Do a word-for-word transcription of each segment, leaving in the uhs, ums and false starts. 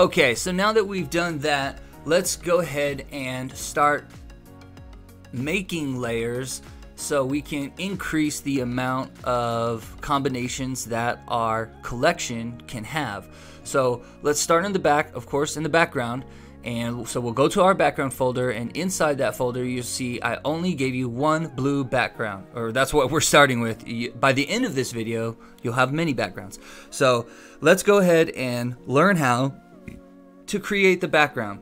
Okay, so now that we've done that, let's go ahead and start making layers so we can increase the amount of combinations that our collection can have. So let's start in the back, of course, in the background. And so we'll go to our background folder, and inside that folder you'll see I only gave you one blue background, or that's what we're starting with. By the end of this video you'll have many backgrounds. So let's go ahead and learn how to create the background.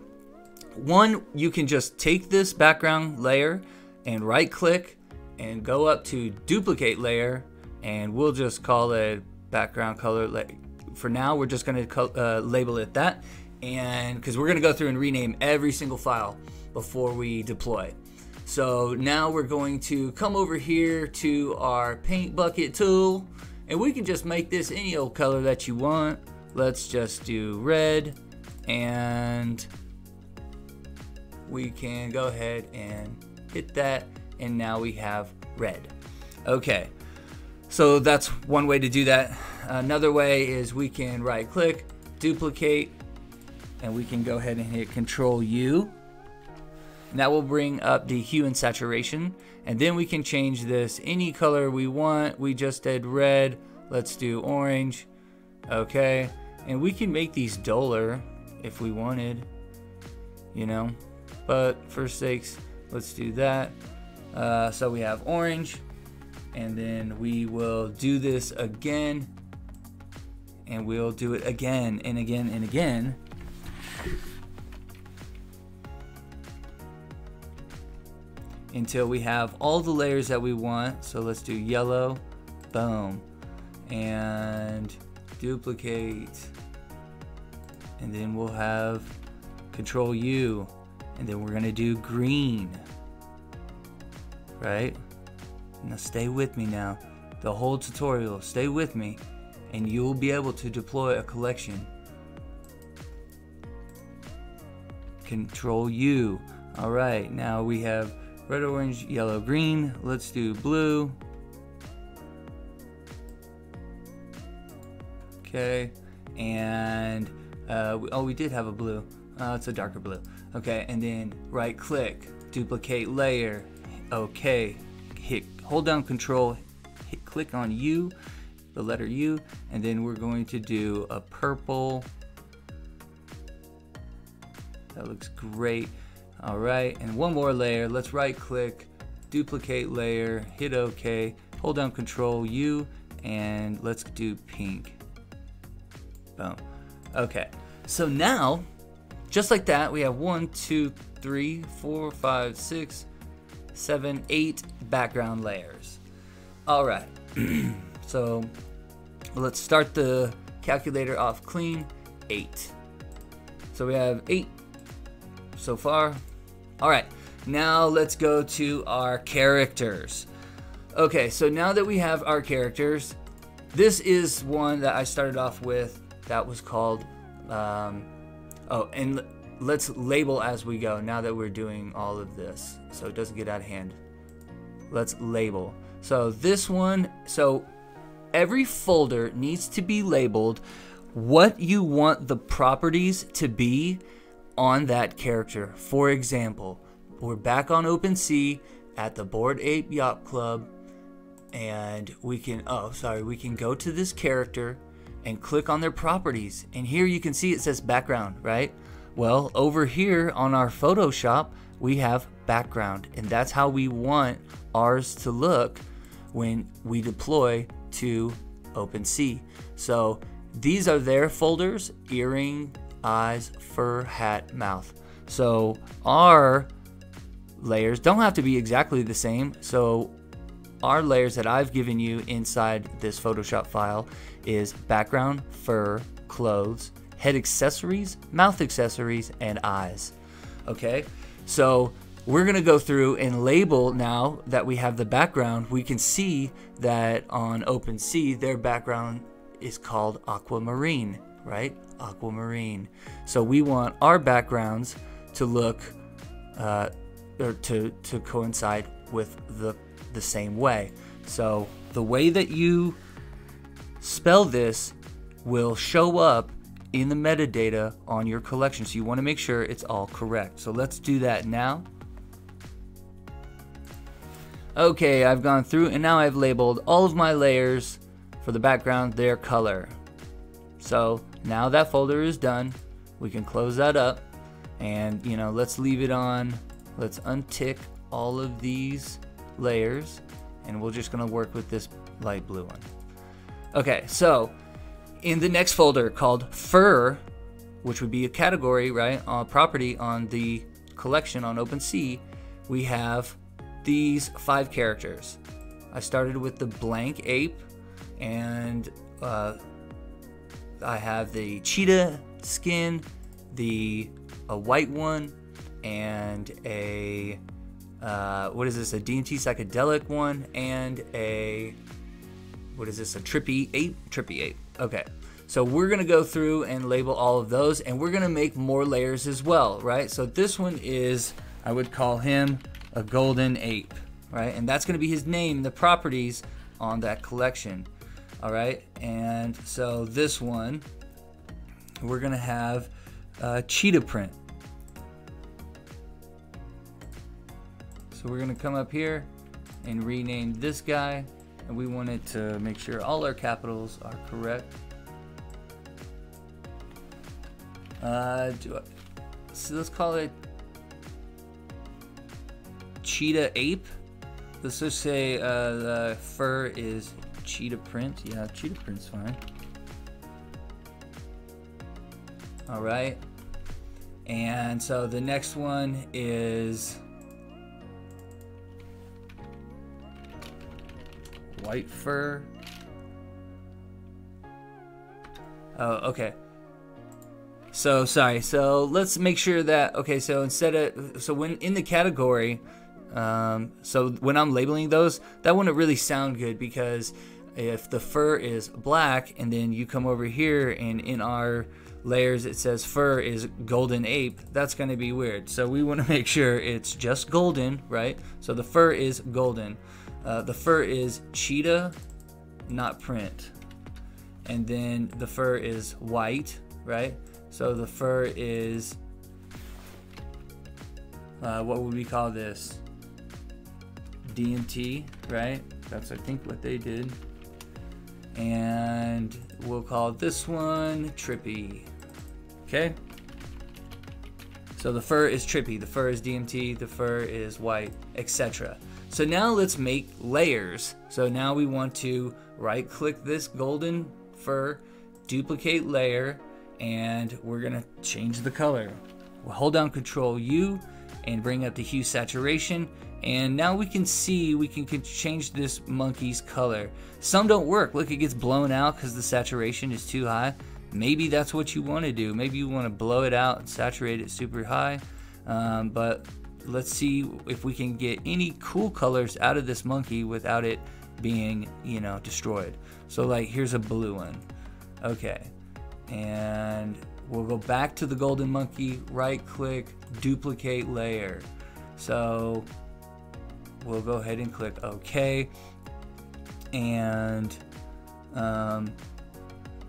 One, you can just take this background layer and right click and go up to duplicate layer, and we'll just call it background color layer. For now we're just going to uh, label it that, and because we're going to go through and rename every single file before we deploy. So now we're going to come over here to our paint bucket tool, and we can just make this any old color that you want. Let's just do red, and we can go ahead and hit that, and now we have red. Okay, so that's one way to do that. Another way is we can right click, duplicate, and we can go ahead and hit Control U, and that will bring up the hue and saturation, and then we can change this any color we want. We just did red, let's do orange. Okay, and we can make these duller if we wanted, you know, but for sakes let's do that. Uh, so we have orange, and then we will do this again, and we'll do it again and again and again. Until we have all the layers that we want. So let's do yellow, boom, and duplicate, and then we'll have Control U, and then we're gonna do green, right? Now stay with me now, the whole tutorial, stay with me, and you'll be able to deploy a collection. Control U. All right, now we have red, orange, yellow, green. Let's do blue. Okay, and uh, we, oh, we did have a blue. Uh, it's a darker blue. Okay, and then right click, duplicate layer. Okay, hit, hold down Control, hit, click on U, the letter U, and then we're going to do a purple. That looks great. All right, and one more layer. Let's right click, duplicate layer, hit OK, hold down Control U, and let's do pink. Boom. Okay, so now just like that we have one, two, three, four, five, six, seven, eight background layers. All right, so let's start the calculator off clean. Eight. So we have eight so far. All right, now let's go to our characters. Okay, so now that we have our characters, this is one that I started off with that was called, um, oh, and let's label as we go now that we're doing all of this so it doesn't get out of hand. Let's label. So this one, so every folder needs to be labeled what you want the properties to be on that character. For example, we're back on OpenSea at the Bored Ape Yacht Club, and we can, oh sorry, we can go to this character and click on their properties, and here you can see it says background, right? Well, over here on our Photoshop we have background, and that's how we want ours to look when we deploy to OpenSea. So these are their folders: earring, eyes, fur, hat, mouth. So our layers don't have to be exactly the same. So our layers that I've given you inside this Photoshop file is background, fur, clothes, head accessories, mouth accessories, and eyes. Okay, so we're gonna go through and label. Now that we have the background, we can see that on OpenSea their background is called aquamarine, right? Aquamarine. So we want our backgrounds to look uh, or to to coincide with the the same way. So the way that you spell this will show up in the metadata on your collection. So you want to make sure it's all correct. So let's do that now. Okay, I've gone through and now I've labeled all of my layers for the background their color. So now that folder is done. We can close that up and, you know, let's leave it on. Let's untick all of these layers and we're just going to work with this light blue one. Okay, so in the next folder called Fur, which would be a category, right, a property on the collection on OpenSea, we have these five characters. I started with the blank ape, and uh, I have the cheetah skin, the a white one, and a uh, what is this? A D M T psychedelic one, and a what is this? A trippy ape? Trippy ape. Okay, so we're gonna go through and label all of those, and we're gonna make more layers as well, right? So this one is, I would call him a golden ape, right? And that's gonna be his name, the properties on that collection. All right, and so this one, we're gonna have a cheetah print. So we're gonna come up here and rename this guy, and we wanted to make sure all our capitals are correct. Uh, do I, so let's call it cheetah ape. Let's just say uh, the fur is cheetah print. Yeah, cheetah print's fine. All right. And so the next one is white fur. Oh, okay. So sorry. So let's make sure that, okay, so instead of, so when in the category, um, so when I'm labeling those, that wouldn't really sound good, because if the fur is black and then you come over here and in our layers it says fur is golden ape, that's going to be weird. So we want to make sure it's just golden, right? So the fur is golden. Uh, the fur is cheetah, not print. And then the fur is white, right? So the fur is, uh, what would we call this? D M T, right? That's, I think, what they did. And we'll call this one trippy. Okay? So the fur is trippy, the fur is D M T, the fur is white, et cetera. So now let's make layers. So now we want to right click this golden fur, duplicate layer, and we're gonna change the color. We'll hold down Control U and bring up the hue saturation, and now we can see we can, can change this monkey's color. Some don't work. Look, it gets blown out because the saturation is too high. Maybe that's what you want to do. Maybe you want to blow it out and saturate it super high, um, but let's see if we can get any cool colors out of this monkey without it being, you know, destroyed. So like here's a blue one. Okay, and we'll go back to the golden monkey, right click, duplicate layer. So we'll go ahead and click OK, and um,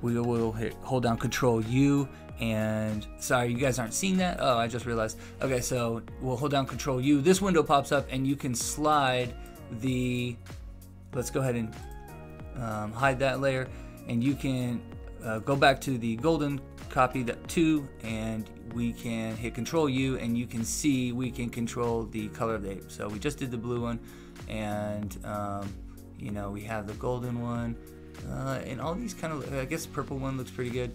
we will hit, hold down Control U, and sorry, you guys aren't seeing that. Oh, I just realized. Okay, so we'll hold down Control U. This window pops up and you can slide the, let's go ahead and um, hide that layer, and you can uh, go back to the golden, copy that too, and we can hit Control U, and you can see we can control the color of the ape. So we just did the blue one, and um, you know, we have the golden one, uh, and all these kind of, I guess the purple one looks pretty good.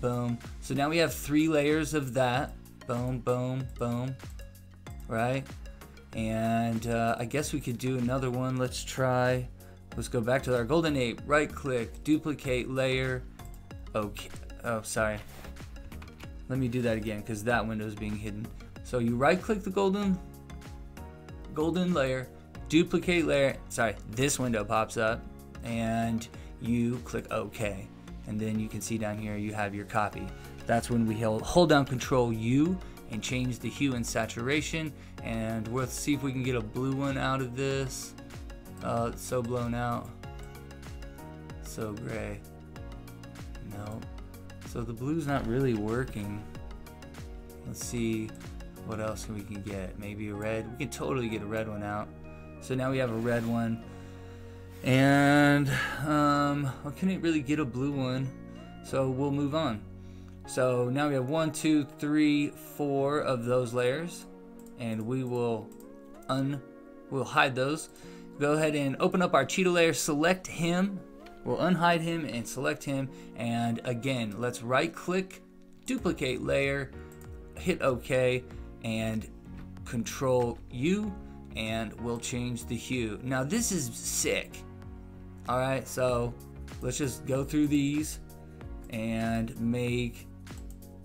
Boom. So now we have three layers of that. Boom, boom, boom, right? And uh, I guess we could do another one. Let's try, let's go back to our golden ape, right click, duplicate layer. Okay. Oh, sorry. Let me do that again, because that window is being hidden. So you right-click the golden, golden layer, duplicate layer. Sorry, this window pops up, and you click OK, and then you can see down here you have your copy. That's when we hold, hold down Control U and change the hue and saturation, and we'll see if we can get a blue one out of this. Uh, it's so blown out, so gray. No. So the blue's not really working. Let's see what else we can get. Maybe a red. We can totally get a red one out. So now we have a red one. And um, I couldn't really get a blue one, so we'll move on. So now we have one, two, three, four of those layers, and we will un we'll hide those. Go ahead and open up our cheetah layer, select him, we'll unhide him and select him, and again, let's right click, duplicate layer, hit OK, and Control U, and we'll change the hue. Now this is sick. All right, so let's just go through these and make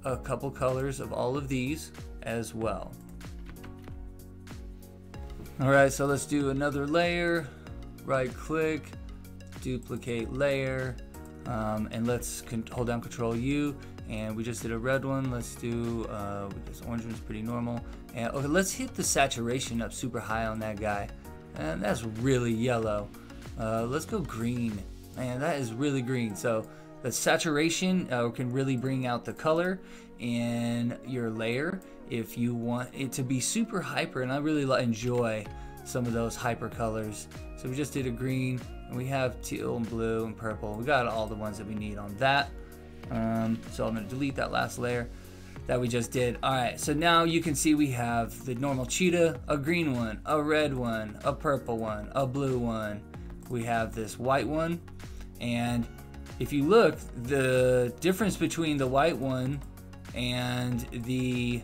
a couple colors of all of these as well. All right, so let's do another layer, right click, duplicate layer, um, and let's con hold down Control U, and we just did a red one. Let's do, uh, this orange one's pretty normal. And okay, let's hit the saturation up super high on that guy. And that's really yellow. Uh, let's go green. Man, that is really green. So the saturation uh, can really bring out the color in your layer if you want it to be super hyper, and I really enjoy some of those hyper colors. So we just did a green, and we have teal and blue and purple. We got all the ones that we need on that. Um, so I'm gonna delete that last layer that we just did. All right, so now you can see we have the normal cheetah, a green one, a red one, a purple one, a blue one. We have this white one, and if you look, the difference between the white one and the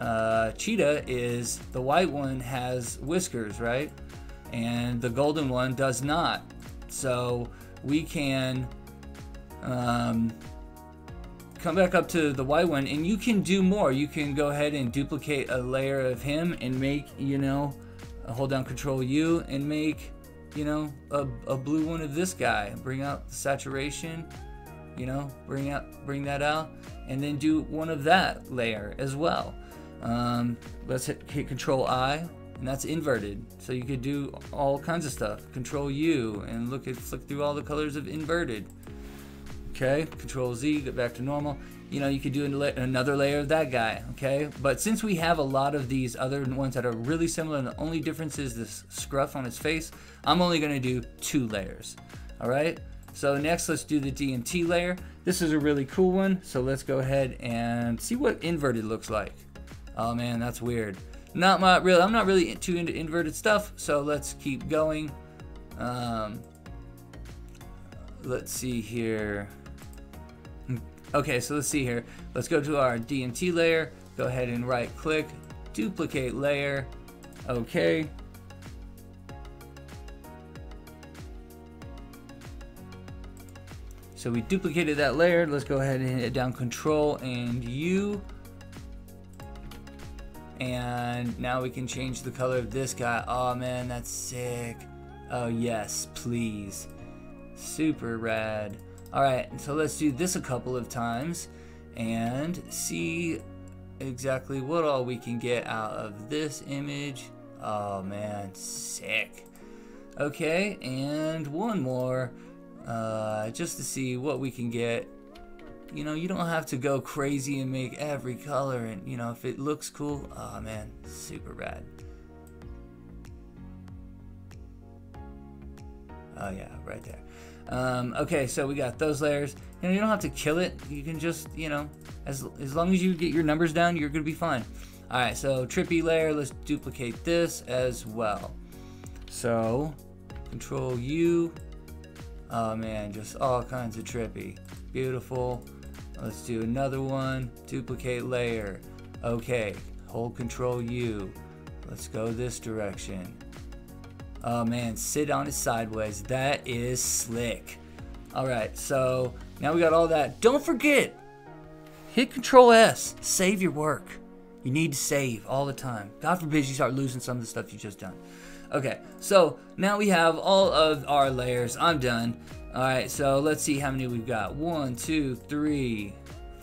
uh, cheetah is the white one has whiskers, right? And the golden one does not. So we can um, come back up to the white one, and you can do more. You can go ahead and duplicate a layer of him and make, you know, hold down Control U and make, you know, a, a blue one of this guy. Bring out the saturation, you know, bring out, bring that out, and then do one of that layer as well. Um, let's hit, hit Control I, and that's inverted. So you could do all kinds of stuff. Control U, and look at, flick through all the colors of inverted. Okay, Control Z, get back to normal. You know, you could do another layer of that guy, okay? But since we have a lot of these other ones that are really similar, and the only difference is this scruff on his face, I'm only gonna do two layers, all right? So next, let's do the D M T layer. This is a really cool one, so let's go ahead and see what inverted looks like. Oh man, that's weird. Not my real, I'm not really too into inverted stuff, so let's keep going. Um, let's see here. Okay, so let's see here. Let's go to our D M T layer. Go ahead and right click, duplicate layer. Okay. So we duplicated that layer. Let's go ahead and hit down Control and U. And now we can change the color of this guy. Oh man, that's sick. Oh yes, please. Super rad. All right, so let's do this a couple of times and see exactly what all we can get out of this image. Oh man, sick. Okay, and one more uh, just to see what we can get. You know, you don't have to go crazy and make every color, and you know, if it looks cool, oh man, super rad. Oh yeah, right there. Um, okay, so we got those layers. You know, you don't have to kill it. You can just, you know, as, as long as you get your numbers down, you're gonna be fine. All right, so trippy layer, let's duplicate this as well. So Control U, oh man, just all kinds of trippy. Beautiful. Let's do another one, duplicate layer. Okay, hold Control U. Let's go this direction. Oh man, sit on it sideways. That is slick. All right, so now we got all that. Don't forget, hit Control S, save your work. You need to save all the time. God forbid you start losing some of the stuff you just done. Okay, so now we have all of our layers. I'm done. All right, so let's see how many we've got. One, two, three,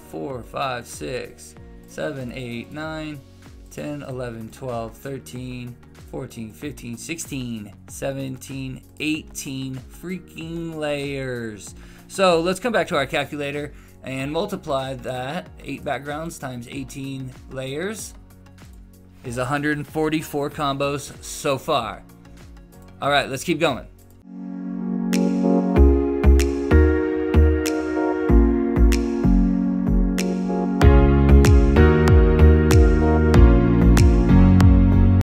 four, five, six, seven, eight, nine, ten, eleven, twelve, thirteen, fourteen, fifteen, sixteen, seventeen, eighteen freaking layers. So let's come back to our calculator and multiply that eight backgrounds times eighteen layers is one hundred forty-four combos so far. All right, let's keep going.